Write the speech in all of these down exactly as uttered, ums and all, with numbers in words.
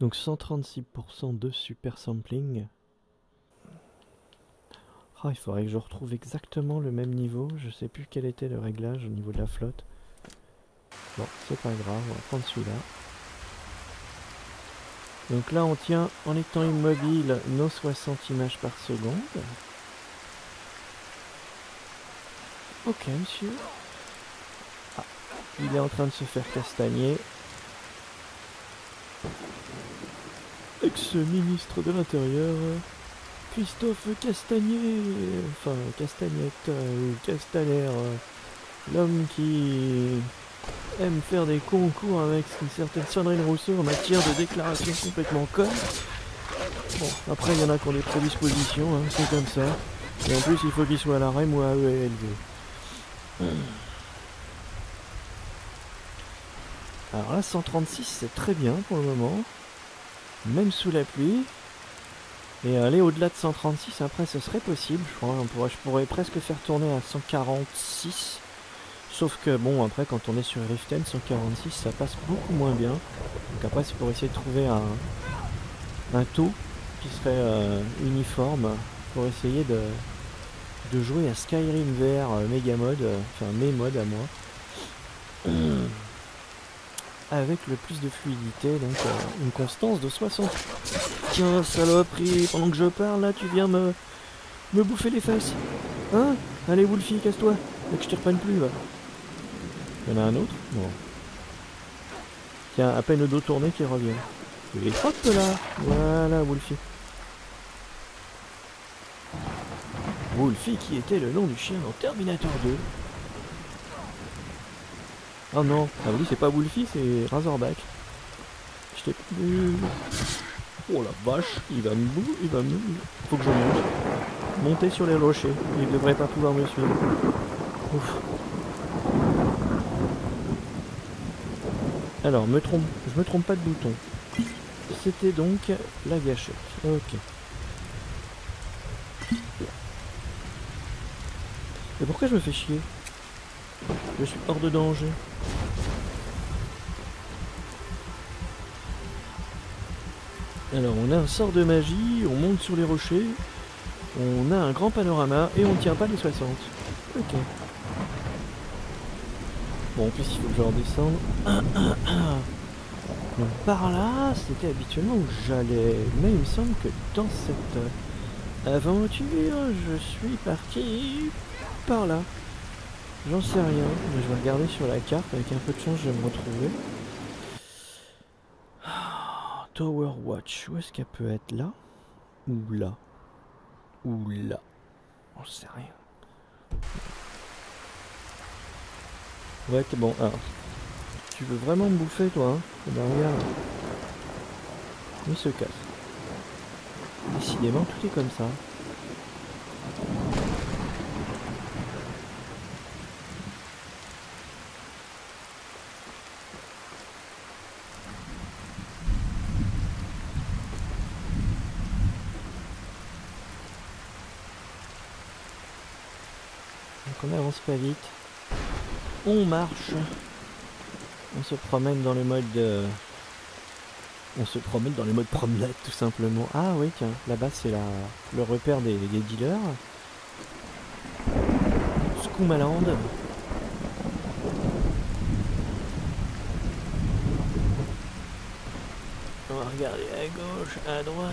Donc cent trente-six pour cent de super sampling. Ah, il faudrait que je retrouve exactement le même niveau. Je sais plus quel était le réglage au niveau de la flotte. Bon, c'est pas grave, on va prendre celui-là. Donc là, on tient, en étant immobile, nos soixante images par seconde. Ok, monsieur. Ah, il est en train de se faire castagner. Ex-ministre de l'Intérieur, Christophe Castaner, enfin Castagnette, euh, Castaner, euh, l'homme qui aime faire des concours avec une certaine Sandrine Rousseau en matière de déclarations complètement connes. Bon, après il y en a qui ont des prédispositions, hein, c'est comme ça. Et en plus il faut qu'il soit à la R E M ou à E L V. Hum. Alors là, cent trente-six, c'est très bien pour le moment. Même sous la pluie. Et aller au-delà de cent trente-six, après, ce serait possible, je crois. On pourrait, je pourrais presque faire tourner à cent quarante-six. Sauf que, bon, après, quand on est sur Riften, cent quarante-six, ça passe beaucoup moins bien. Donc après, c'est pour essayer de trouver un, un taux qui serait euh, uniforme pour essayer de, de jouer à Skyrim V R euh, méga mode, euh, enfin, mes modes à moi. Euh... avec le plus de fluidité, donc euh, une constance de soixante. Tiens, saloperie, pendant que je parle, là, tu viens me, me bouffer les fesses. Hein? Allez, Wolfie, casse-toi, que je te reprenne plus, là. Il y en a un autre? Bon. Tiens, à peine le dos tourné qu'il revient. Il est hop, là. Voilà, Wolfie. Wolfie qui était le nom du chien dans Terminator deux. Oh non, ah oui, c'est pas Wolfie, c'est Razorback. Je t'ai... Oh la vache, il va me bouger, il va me... Faut que je monte. Monter sur les rochers, il devrait pas pouvoir me suivre. Ouf. Alors, me trompe, je me trompe pas de bouton. C'était donc la gâchette, ok. Et pourquoi je me fais chier? Je suis hors de danger. Alors on a un sort de magie, on monte sur les rochers, on a un grand panorama et on tient pas les soixante. Ok. Bon, en plus il faut que je redescende. Donc par là, c'était habituellement où j'allais. Mais il me semble que dans cette aventure, je suis parti par là. J'en sais rien, mais je vais regarder sur la carte, avec un peu de chance je vais me retrouver. Ah, Tower Watch, où est-ce qu'elle peut être, là? Ou là? Ou là? J'en sais rien. Ouais, t'es bon, alors. Tu veux vraiment me bouffer, toi, hein? Eh ben regarde. Il se casse. Décidément, tout est comme ça. On avance pas vite, on marche, on se promène dans le mode, euh... on se promène dans le mode promenade tout simplement. Ah oui tiens, là-bas c'est la... le repère des, des dealers. Skooma Land. On va regarder à gauche, à droite.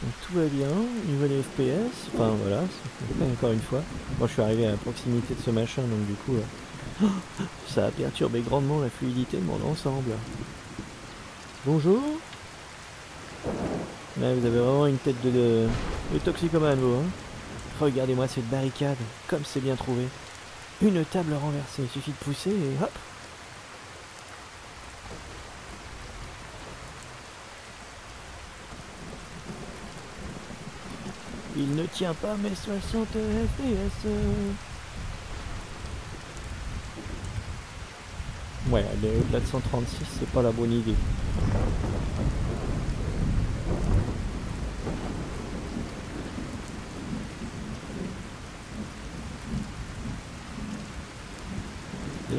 Donc tout va bien, niveau des F P S, enfin voilà, encore une fois. Moi bon, je suis arrivé à la proximité de ce machin, donc du coup, euh... ça a perturbé grandement la fluidité de mon ensemble. Bonjour. Là vous avez vraiment une tête de, de... de toxicomane, vous, hein. Regardez-moi cette barricade, comme c'est bien trouvé. Une table renversée, il suffit de pousser et hop. Il ne tient pas mes soixante F P S. Ouais, aller au-delà de cent trente-six, c'est pas la bonne idée.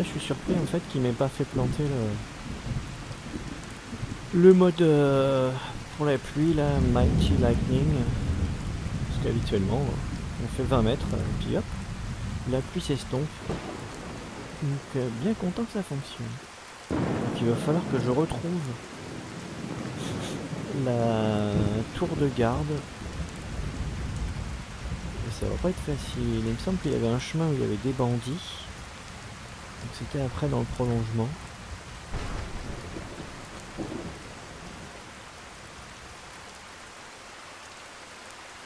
suis surpris en fait qu'il m'ait pas fait planter le, le mode euh, pour la pluie là, Mighty Lightning. Parce qu'habituellement on fait vingt mètres et puis hop, la pluie s'estompe. Donc euh, bien content que ça fonctionne. Donc il va falloir que je retrouve la tour de garde. Ça va pas être facile. Il me semble qu'il y avait un chemin où il y avait des bandits. Donc c'était après dans le prolongement.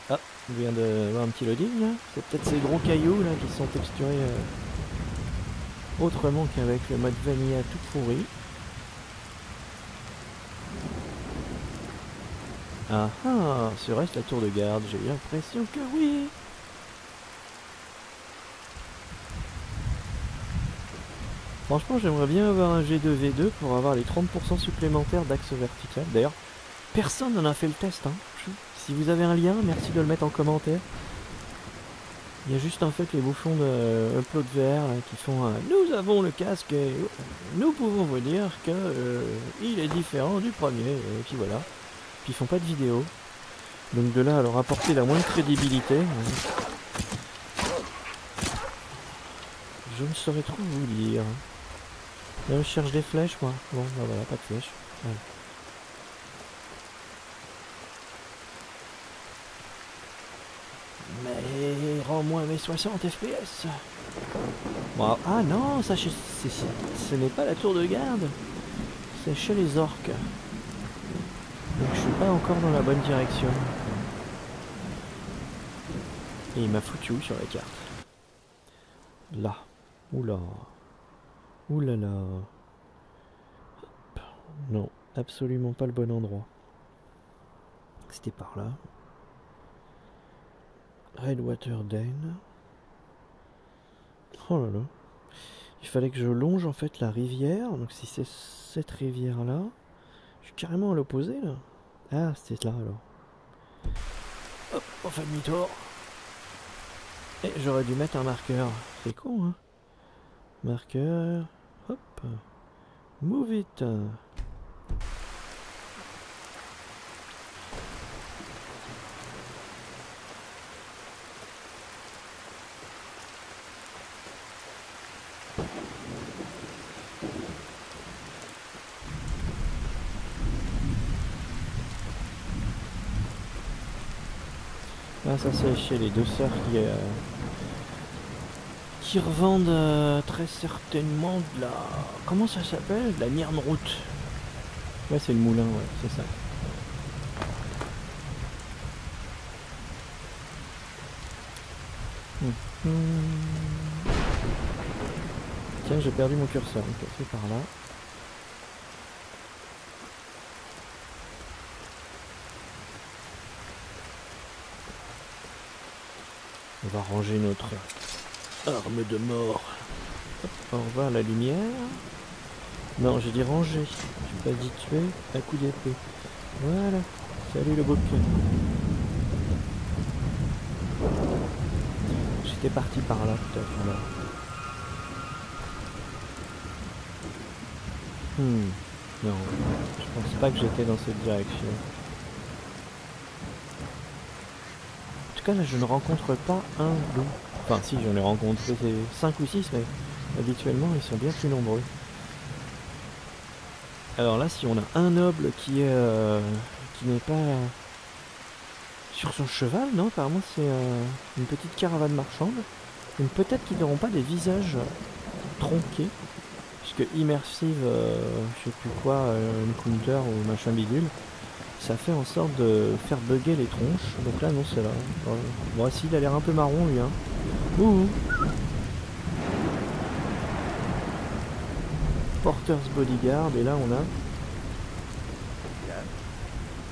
Ah, on vient de voir un petit loading là. C'est peut-être ces gros cailloux là qui sont texturés euh, autrement qu'avec le mode vanilla tout pourri. Ah ah, serait-ce la tour de garde? J'ai eu l'impression que oui. Franchement, j'aimerais bien avoir un G deux V deux pour avoir les trente pour cent supplémentaires d'axe vertical. D'ailleurs, personne n'en a fait le test. Hein. Si vous avez un lien, merci de le mettre en commentaire. Il y a juste en fait les bouffons de upload vert qui font un... Nous avons le casque et nous pouvons vous dire que euh, il est différent du premier. Et puis voilà. Puis ils font pas de vidéo. Donc de là à leur apporter la moindre crédibilité... Euh, je ne saurais trop vous dire. Là, je cherche des flèches, moi. Bon, bah voilà, pas de flèches. Ouais. Mais rends-moi mes soixante F P S. Wow. Ah non, ça, c est, c est, ce n'est pas la tour de garde. C'est chez les orques. Donc je suis pas encore dans la bonne direction. Et il m'a foutu où sur la carte? Là. Oula. Ouh là là. Non, absolument pas le bon endroit. C'était par là. Redwater Dane. Oh là là. Il fallait que je longe en fait la rivière. Donc si c'est cette rivière là. Je suis carrément à l'opposé là. Ah, c'était là alors. Hop, on fait demi-tour. Et j'aurais dû mettre un marqueur. C'est con hein. Marqueur, hop, move it. Ah, ça c'est chez les deux sœurs qui... Euh qui revendent euh, très certainement de la... Comment ça s'appelle? De la Nierne Route. Ouais, c'est le moulin, ouais, c'est ça. Mmh. Mmh. Tiens, j'ai perdu mon curseur. Ok, c'est par là. On va ranger notre... Arme de mort. Hop, on va à la lumière. Non, j'ai dit ranger. J'ai pas dit tuer à coup d'épée. Voilà. Salut le bouc. J'étais parti par là tout à l'heure. Hmm. Non, je pense pas que j'étais dans cette direction. En tout cas, là, je ne rencontre pas un loup. Enfin si, j'en ai rencontré cinq ou six, mais habituellement ils sont bien plus nombreux. Alors là, si on a un noble qui est euh, qui n'est pas euh, sur son cheval, non, apparemment c'est euh, une petite caravane marchande. Donc peut-être qu'ils n'auront pas des visages tronqués, puisque immersive, euh, je sais plus quoi, euh, une counter ou machin bidule, ça fait en sorte de faire bugger les tronches. Donc là non, c'est là. Bon, bon si, il a l'air un peu marron lui, hein. Ouh. Porter's Bodyguard, et là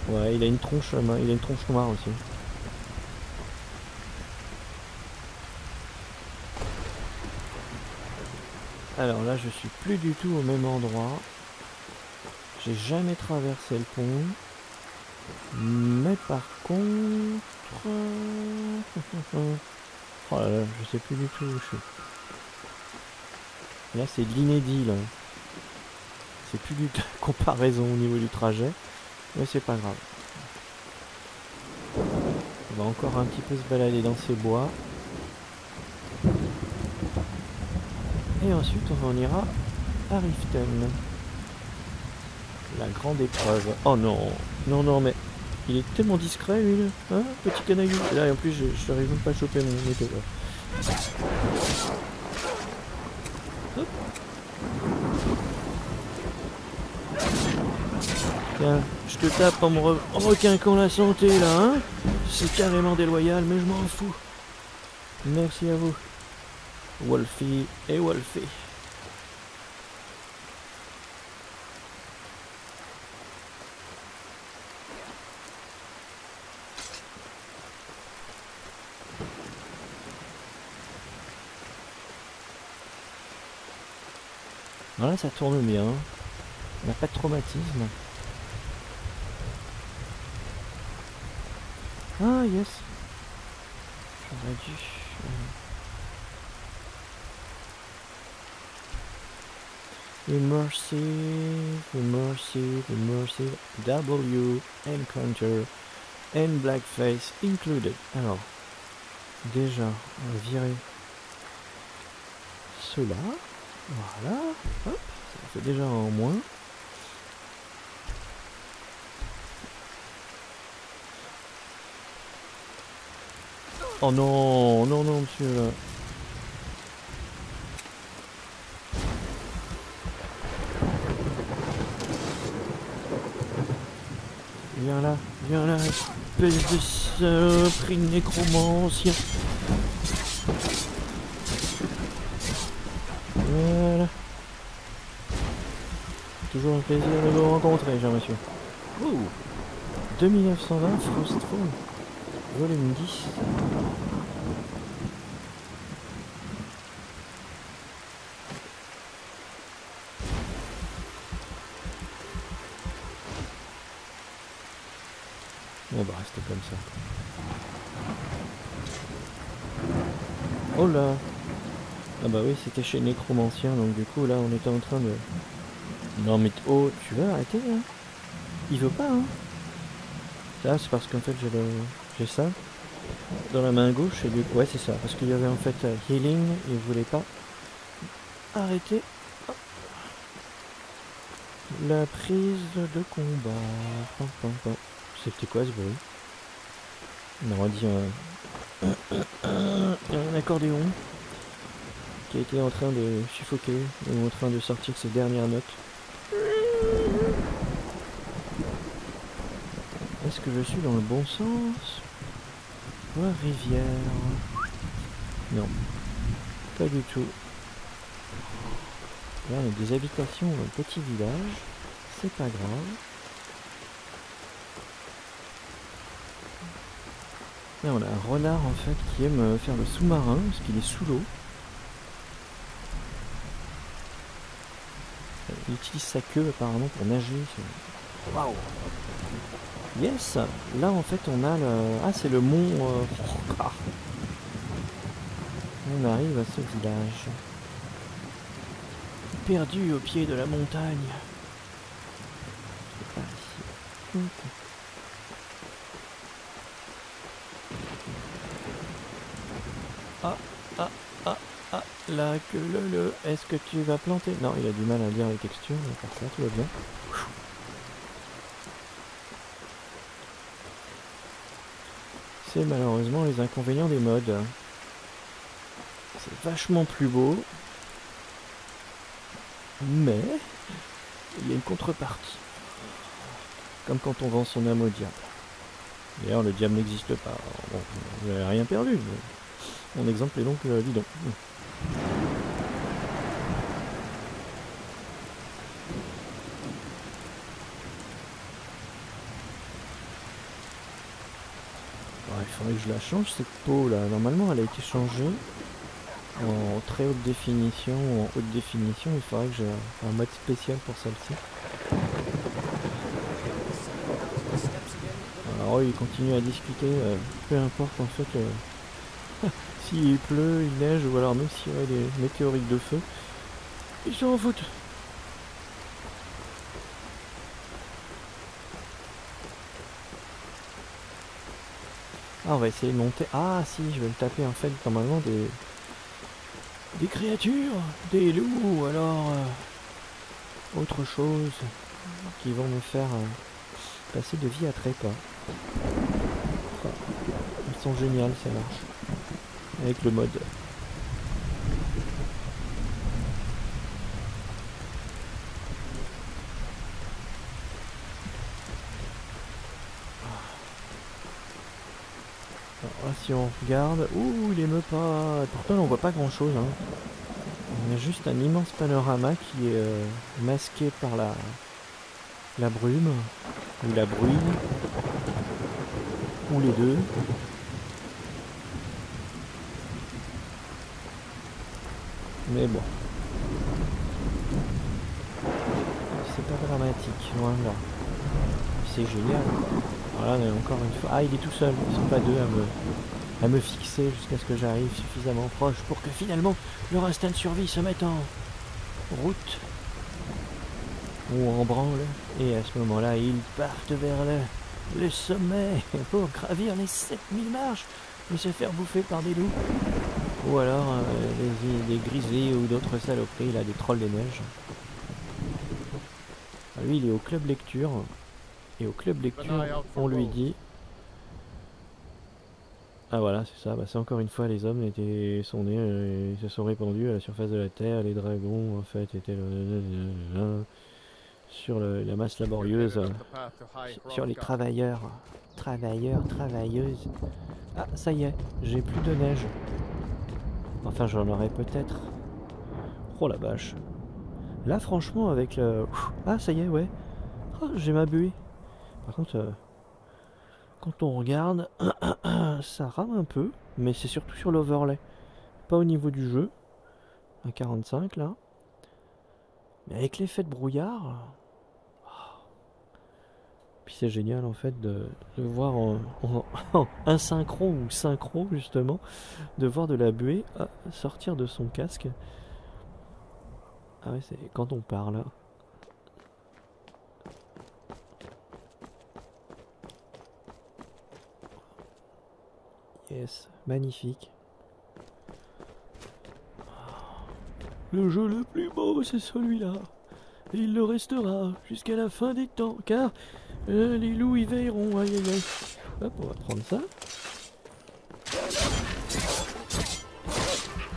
on a... Ouais, il a une tronche, il a une tronche noire aussi. Alors là je suis plus du tout au même endroit. J'ai jamais traversé le pont. Mais par contre... Oh là là, je sais plus du tout où je suis. Là c'est de l'inédit là. C'est plus du tout comparaison au niveau du trajet. Mais c'est pas grave. On va encore un petit peu se balader dans ces bois. Et ensuite on ira à Riften. La grande épreuve. Oh non. Non non mais. Il est tellement discret lui là. Hein, petit canaillou. Là et en plus je, je n'arrive même pas à choper mon météo. Tiens, je te tape en me re... en requinquant la santé là, hein. C'est carrément déloyal, mais je m'en fous. Merci à vous. Wolfie et Wolfie. Voilà, ça tourne bien. On n'a pas de traumatisme. Ah yes. J'aurais dû... Immersive, immersive, immersive, W, encounter, and blackface included. Alors, déjà, on va virer cela. Voilà, hop, ça fait déjà en moins. Oh non, non, non, monsieur là. Viens là, viens là, espèce de saloperie nécromancien. Voilà. Toujours un plaisir de vous rencontrer, cher monsieur. Oh, deux mille neuf cent vingt Frostfall, volume dix. On va rester comme ça. Oh là. Ah bah oui, c'était chez Nécromancien, donc du coup là on était en train de... Non mais oh, tu veux arrêter là? Il veut pas hein. Ça c'est parce qu'en fait j'ai le... j'ai ça dans la main gauche et du coup... Ouais c'est ça, parce qu'il y avait en fait euh, healing, il voulait pas arrêter. Hop. La prise de combat. C'était quoi ce bruit? On aurait dit euh... un accordéon qui était en train de suffoquer, ou en train de sortir ses dernières notes. Est-ce que je suis dans le bon sens? Ou à rivière? Non, pas du tout. Là on a des habitations, un petit village, c'est pas grave. Là on a un renard en fait qui aime faire le sous-marin, parce qu'il est sous l'eau. Il utilise sa queue apparemment pour nager. Waouh! Yes! Là en fait on a le... Ah c'est le mont... Euh... On arrive à ce village. Perdu au pied de la montagne. C'est pas ici. Okay. Ah, ah, ah. Ah, là, que le le, est-ce que tu vas planter? Non, il a du mal à lire les textures, mais par contre, tout va bien. C'est malheureusement les inconvénients des modes. C'est vachement plus beau. Mais, il y a une contrepartie. Comme quand on vend son âme au diable. D'ailleurs, le diable n'existe pas. Bon, vous n'avez rien perdu, mais mon exemple est donc euh, bidon. Il faudrait que je la change cette peau là, normalement elle a été changée en très haute définition, en haute définition, il faudrait que j'ai un mode spécial pour celle-ci. Alors il continue à discuter, euh, peu importe en fait euh, s'il pleut, il neige ou alors même s'il y aurait des météorites de feu, Ils sont en foot. Ah, on va essayer de monter. Ah si, je vais le taper en fait normalement des... Des créatures, des loups ou alors euh, autre chose qui vont me faire euh, passer de vie à trépas. Ils sont géniales, ça marche. Avec le mode. Si on regarde, ouh il émeut pas, pourtant on voit pas grand chose hein. On a juste un immense panorama qui est euh, masqué par la la brume ou la bruine ou les deux. Mais bon, c'est pas dramatique, loin de là. C'est génial. Voilà, mais encore une fois. Ah, il est tout seul, ils sont pas deux à me, à me fixer jusqu'à ce que j'arrive suffisamment proche pour que finalement leur instinct de survie se mette en route ou en branle. Et à ce moment-là, ils partent vers le, le sommet pour gravir les sept mille marches et se faire bouffer par des loups. Ou alors euh, des, des grizzlies ou d'autres saloperies, là, des trolls des neiges. Ah, lui, il est au club lecture. Et au club lecture, on lui dit... Ah voilà, c'est ça, bah, c'est encore une fois, les hommes étaient... sont nés, euh, ils se sont répandus à la surface de la Terre, les dragons en fait étaient euh, sur le, la masse laborieuse, sur les travailleurs, travailleurs, travailleuses. Ah, ça y est, j'ai plus de neige. Enfin, j'en aurais peut-être. Oh la vache. Là, franchement, avec le... Ah, ça y est, ouais. Oh, j'ai ma buée. Par contre, euh, quand on regarde, ça rame un peu, mais c'est surtout sur l'overlay, pas au niveau du jeu, un quarante-cinq là, mais avec l'effet de brouillard, oh. Puis c'est génial en fait de, de voir en, en, en asynchro ou synchro justement, de voir de la buée ah, sortir de son casque, ah ouais c'est quand on parle. Yes, magnifique. Le jeu le plus beau, c'est celui-là. Et il le restera jusqu'à la fin des temps, car euh, les loups y veilleront. Aïe, aïe, aïe. Hop, on va prendre ça.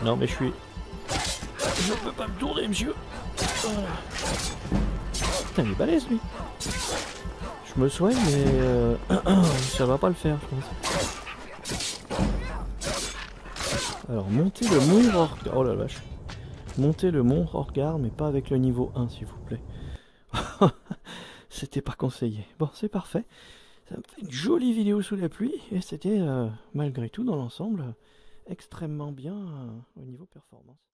Non, mais je suis... Je peux pas me tourner, monsieur. Voilà. Putain, il est balèze, lui. Je me soigne, mais... Euh... ça va pas le faire, je pense. Alors montez le Mont Hrothgar, oh la vache, montez le Mont Hrothgar mais pas avec le niveau un s'il vous plaît, c'était pas conseillé. Bon c'est parfait, ça me fait une jolie vidéo sous la pluie et c'était euh, malgré tout dans l'ensemble extrêmement bien euh, au niveau performance.